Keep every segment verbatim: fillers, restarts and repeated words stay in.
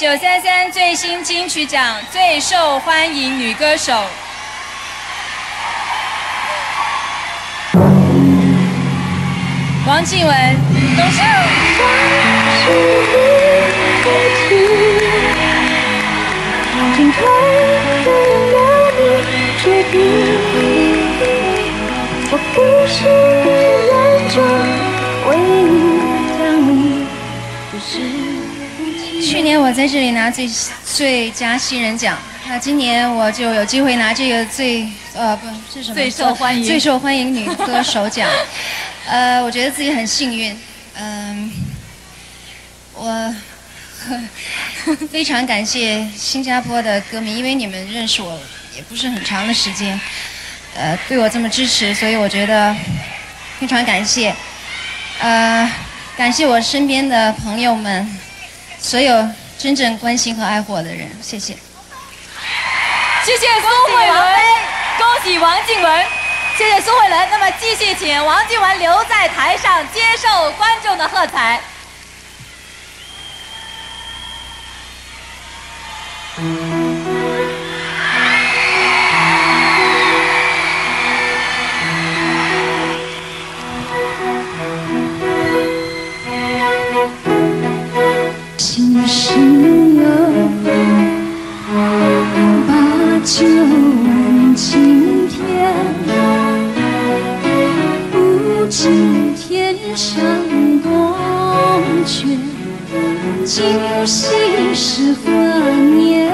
一九三三最新金曲奖最受欢迎女歌手。 王靖雯，恭喜！我不是忍着为你让你不是。去年我在这里拿最最佳新人奖，那今年我就有机会拿这个最呃不是什么最受欢迎最受欢迎女歌手奖。呃，我觉得自己很幸运，嗯、呃，我非常感谢新加坡的歌迷，因为你们认识我也不是很长的时间，呃，对我这么支持，所以我觉得非常感谢，呃，感谢我身边的朋友们，所有真正关心和爱护我的人，谢谢。谢谢苏慧伦，恭喜王靖雯。 谢谢苏慧伦。那么，继续请王靖雯留在台上接受观众的喝彩。今生有把酒问青天。 知天上宫阙，今夕是何年？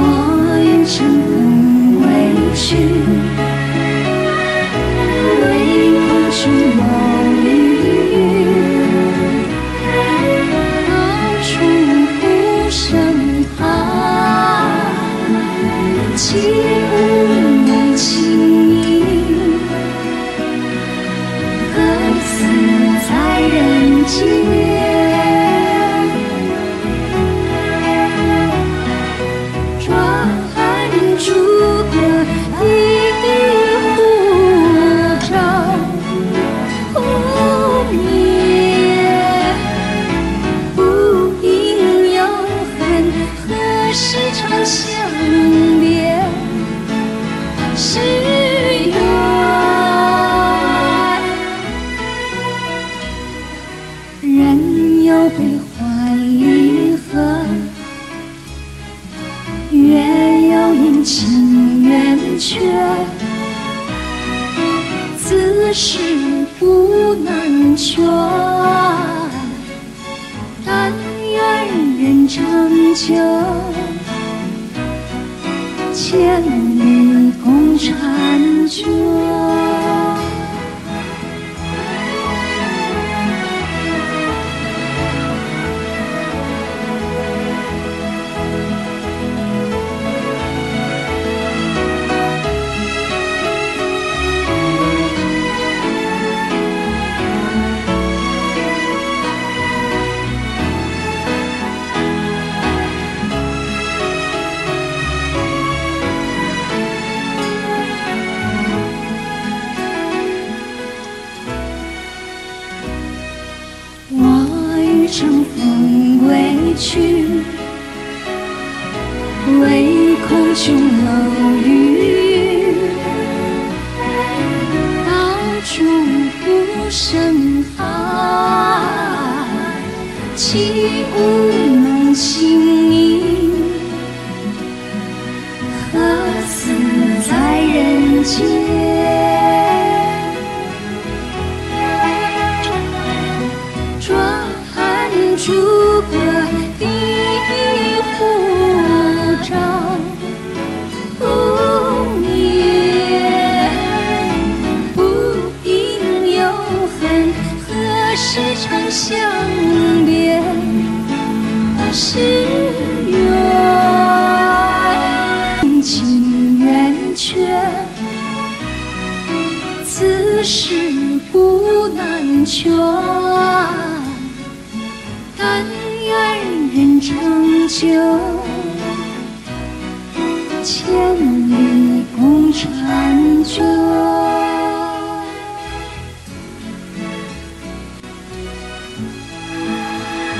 我愿乘风归去，唯恐琼楼玉宇，高处不胜寒。起舞为情。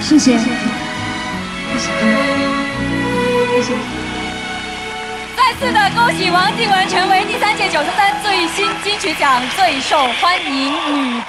谢谢，谢谢。再次的恭喜王靖雯成为第三届九十三最新金曲奖最受欢迎女